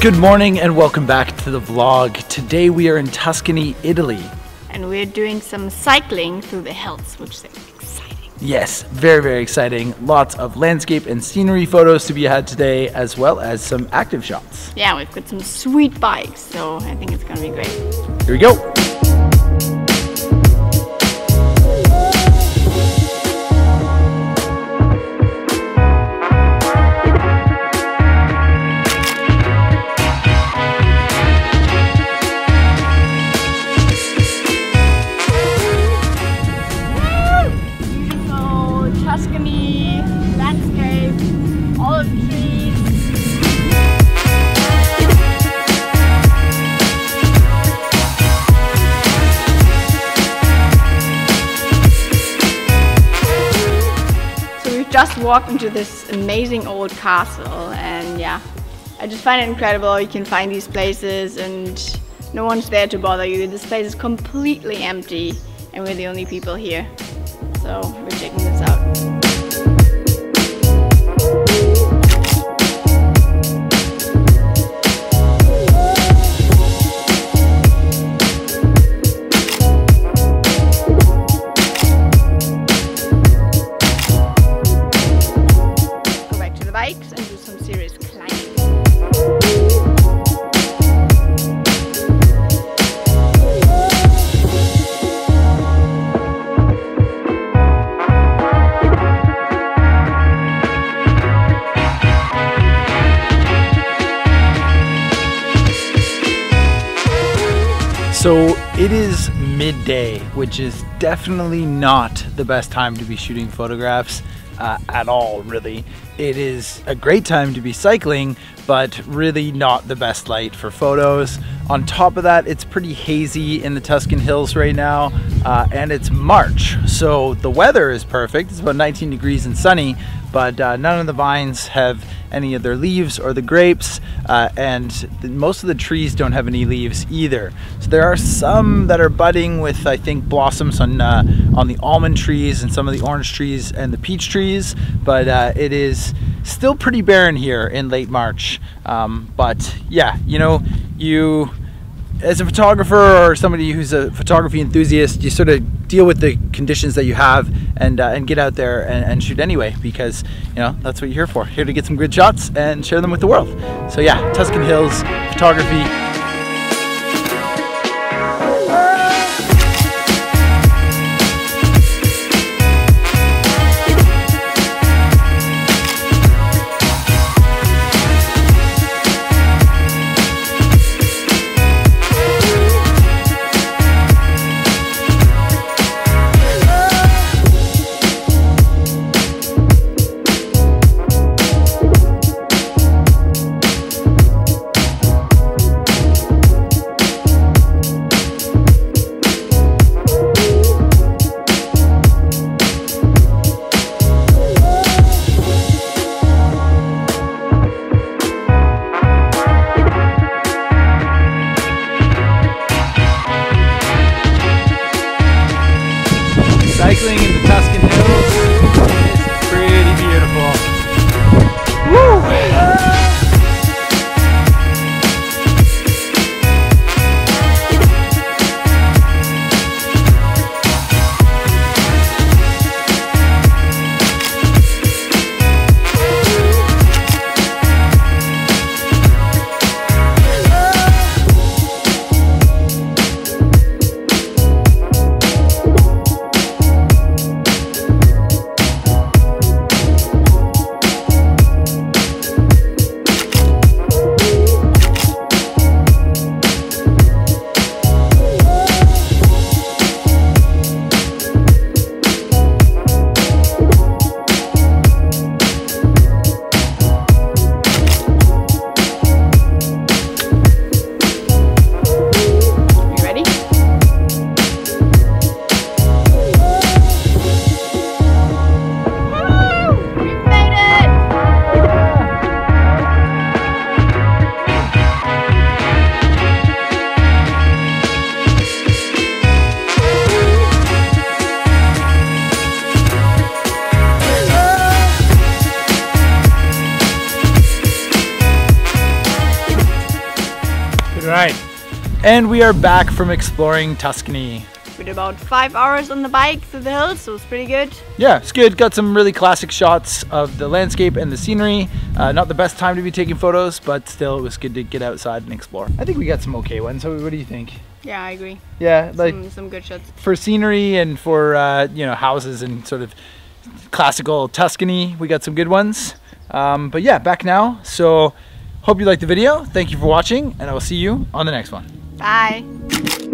Good morning and welcome back to the vlog. Today we are in Tuscany, Italy. And we're doing some cycling through the hills, which is exciting. Yes, very, very exciting. Lots of landscape and scenery photos to be had today, as well as some active shots. Yeah, we've got some sweet bikes, so I think it's gonna be great. Here we go. Just walked into this amazing old castle, and yeah, I just find it incredible. You can find these places and no one's there to bother you. This place is completely empty and we're the only people here, so we're checking this out. So it is midday, which is definitely not the best time to be shooting photographs at all, really. It is a great time to be cycling, but really not the best light for photos. On top of that, it's pretty hazy in the Tuscan hills right now, and it's March, so the weather is perfect. It's about 19 degrees and sunny, but none of the vines have any of their leaves or the grapes, and most of the trees don't have any leaves either. So there are some that are budding with, I think, blossoms on the almond trees and some of the orange trees and the peach trees, but it is still pretty barren here in late March. But yeah, you know, you as a photographer or somebody who's a photography enthusiast, you sort of deal with the conditions that you have and get out there and shoot anyway, because you know that's what you're here for. Here to get some good shots and share them with the world. So yeah, Tuscan hills photography. Cycling in the Tuscan hills is pretty beautiful. Woo! And we are back from exploring Tuscany. We did about 5 hours on the bike through the hills, so it's pretty good. Yeah, it's good. Got some really classic shots of the landscape and the scenery. Not the best time to be taking photos, but still it was good to get outside and explore. I think we got some okay ones. So what do you think? Yeah, I agree. Yeah, like some good shots. For scenery and for you know, houses and sort of classical Tuscany, we got some good ones. But yeah, back now. So hope you liked the video. Thank you for watching, and I will see you on the next one. Bye.